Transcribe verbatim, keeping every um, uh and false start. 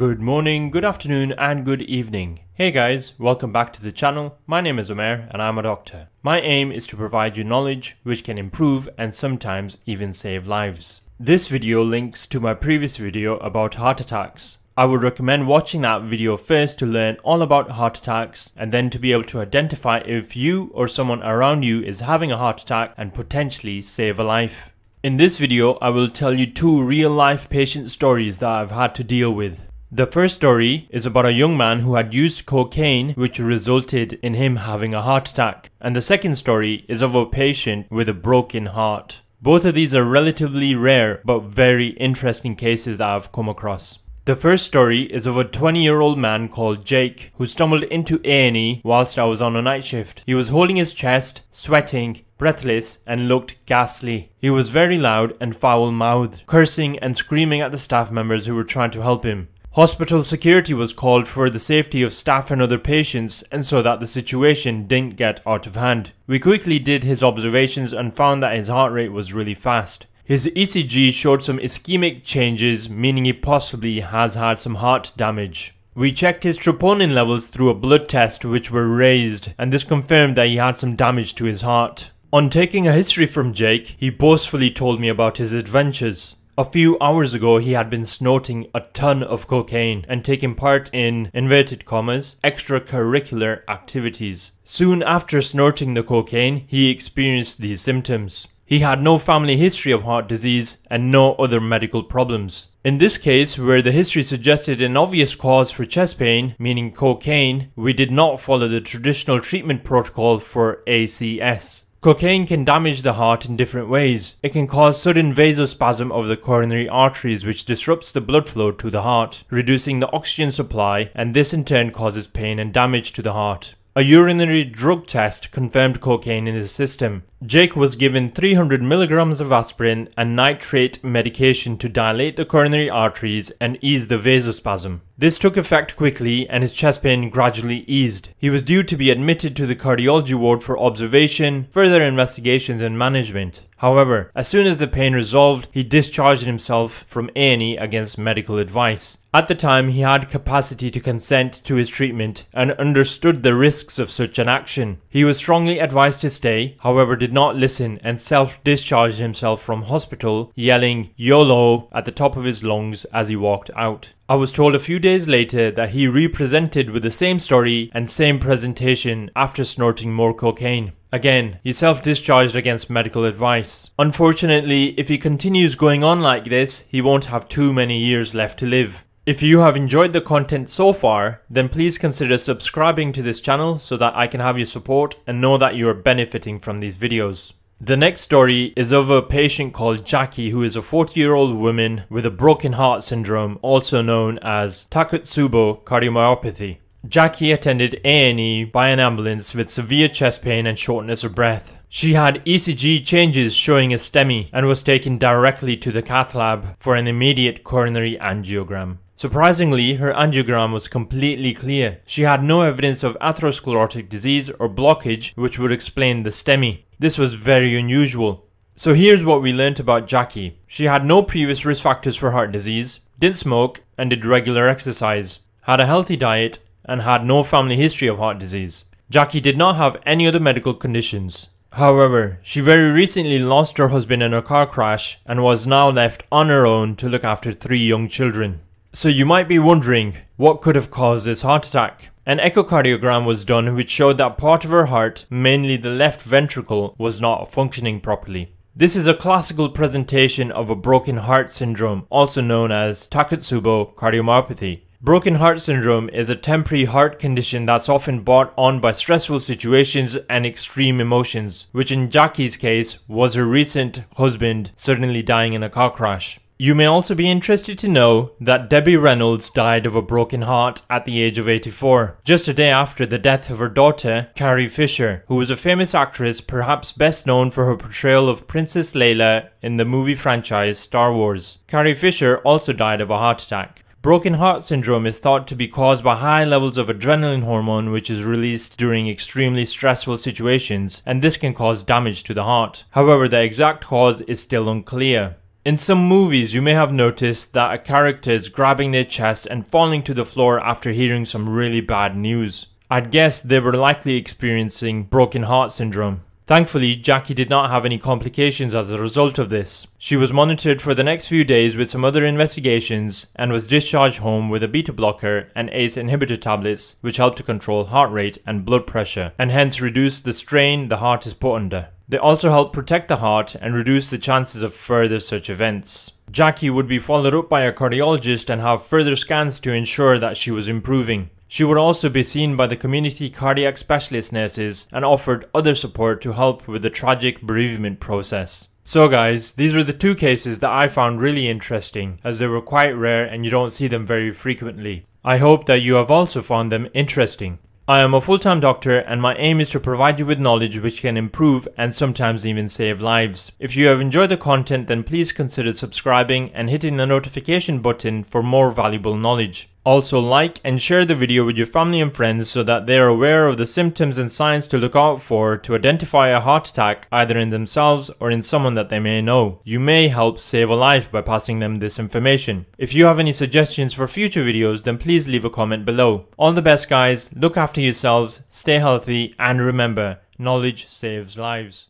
Good morning, good afternoon and good evening. Hey guys, welcome back to the channel. My name is Omer and I'm a doctor. My aim is to provide you knowledge which can improve and sometimes even save lives. This video links to my previous video about heart attacks. I would recommend watching that video first to learn all about heart attacks and then to be able to identify if you or someone around you is having a heart attack and potentially save a life. In this video, I will tell you two real-life patient stories that I've had to deal with. The first story is about a young man who had used cocaine which resulted in him having a heart attack. And the second story is of a patient with a broken heart. Both of these are relatively rare but very interesting cases that I've come across. The first story is of a twenty year old man called Jake who stumbled into A and E whilst I was on a night shift. He was holding his chest, sweating, breathless and looked ghastly. He was very loud and foul-mouthed, cursing and screaming at the staff members who were trying to help him. Hospital security was called for the safety of staff and other patients and so that the situation didn't get out of hand. We quickly did his observations and found that his heart rate was really fast. His E C G showed some ischemic changes, meaning he possibly has had some heart damage. We checked his troponin levels through a blood test which were raised and this confirmed that he had some damage to his heart. On taking a history from Jake, he boastfully told me about his adventures. A few hours ago he had been snorting a ton of cocaine and taking part in, inverted commas, extracurricular activities. Soon after snorting the cocaine, he experienced these symptoms. He had no family history of heart disease and no other medical problems. In this case, where the history suggested an obvious cause for chest pain, meaning cocaine, we did not follow the traditional treatment protocol for A C S. Cocaine can damage the heart in different ways. It can cause sudden vasospasm of the coronary arteries which disrupts the blood flow to the heart, reducing the oxygen supply, and this in turn causes pain and damage to the heart. A urinary drug test confirmed cocaine in his system. Jake was given three hundred milligrams of aspirin and nitrate medication to dilate the coronary arteries and ease the vasospasm. This took effect quickly and his chest pain gradually eased. He was due to be admitted to the cardiology ward for observation, further investigations and management. However, as soon as the pain resolved, he discharged himself from A and E against medical advice. At the time, he had capacity to consent to his treatment and understood the risks of such an action. He was strongly advised to stay, however did not listen and self-discharged himself from hospital, yelling YOLO at the top of his lungs as he walked out. I was told a few days later that he re-presented with the same story and same presentation after snorting more cocaine. Again, he self-discharged against medical advice. Unfortunately, if he continues going on like this, he won't have too many years left to live. If you have enjoyed the content so far, then please consider subscribing to this channel so that I can have your support and know that you are benefiting from these videos. The next story is of a patient called Jackie who is a forty year old woman with a broken heart syndrome, also known as Takotsubo cardiomyopathy. Jackie attended A and E by an ambulance with severe chest pain and shortness of breath. She had E C G changes showing a STEMI and was taken directly to the cath lab for an immediate coronary angiogram. Surprisingly, her angiogram was completely clear. She had no evidence of atherosclerotic disease or blockage which would explain the STEMI. This was very unusual. So here's what we learnt about Jackie. She had no previous risk factors for heart disease, didn't smoke and did regular exercise, had a healthy diet and had no family history of heart disease. Jackie did not have any other medical conditions. However, she very recently lost her husband in a car crash and was now left on her own to look after three young children. So you might be wondering, what could have caused this heart attack? An echocardiogram was done which showed that part of her heart, mainly the left ventricle, was not functioning properly. This is a classical presentation of a broken heart syndrome, also known as Takotsubo cardiomyopathy. Broken heart syndrome is a temporary heart condition that's often brought on by stressful situations and extreme emotions, which in Jackie's case was her recent husband suddenly dying in a car crash. You may also be interested to know that Debbie Reynolds died of a broken heart at the age of eighty-four, just a day after the death of her daughter, Carrie Fisher, who was a famous actress perhaps best known for her portrayal of Princess Leia in the movie franchise Star Wars. Carrie Fisher also died of a heart attack. Broken heart syndrome is thought to be caused by high levels of adrenaline hormone which is released during extremely stressful situations, and this can cause damage to the heart. However, the exact cause is still unclear. In some movies, you may have noticed that a character is grabbing their chest and falling to the floor after hearing some really bad news. I'd guess they were likely experiencing broken heart syndrome. Thankfully, Jackie did not have any complications as a result of this. She was monitored for the next few days with some other investigations and was discharged home with a beta blocker and A C E inhibitor tablets, which helped to control heart rate and blood pressure, and hence reduce the strain the heart is put under. They also help protect the heart and reduce the chances of further such events. Jackie would be followed up by a cardiologist and have further scans to ensure that she was improving. She would also be seen by the community cardiac specialist nurses and offered other support to help with the tragic bereavement process. So guys, these were the two cases that I found really interesting, as they were quite rare and you don't see them very frequently. I hope that you have also found them interesting. I am a full-time doctor and my aim is to provide you with knowledge which can improve and sometimes even save lives. If you have enjoyed the content, then please consider subscribing and hitting the notification button for more valuable knowledge. Also, like and share the video with your family and friends so that they are aware of the symptoms and signs to look out for to identify a heart attack either in themselves or in someone that they may know. You may help save a life by passing them this information. If you have any suggestions for future videos, then please leave a comment below. All the best guys, look after yourselves, stay healthy, and remember, knowledge saves lives.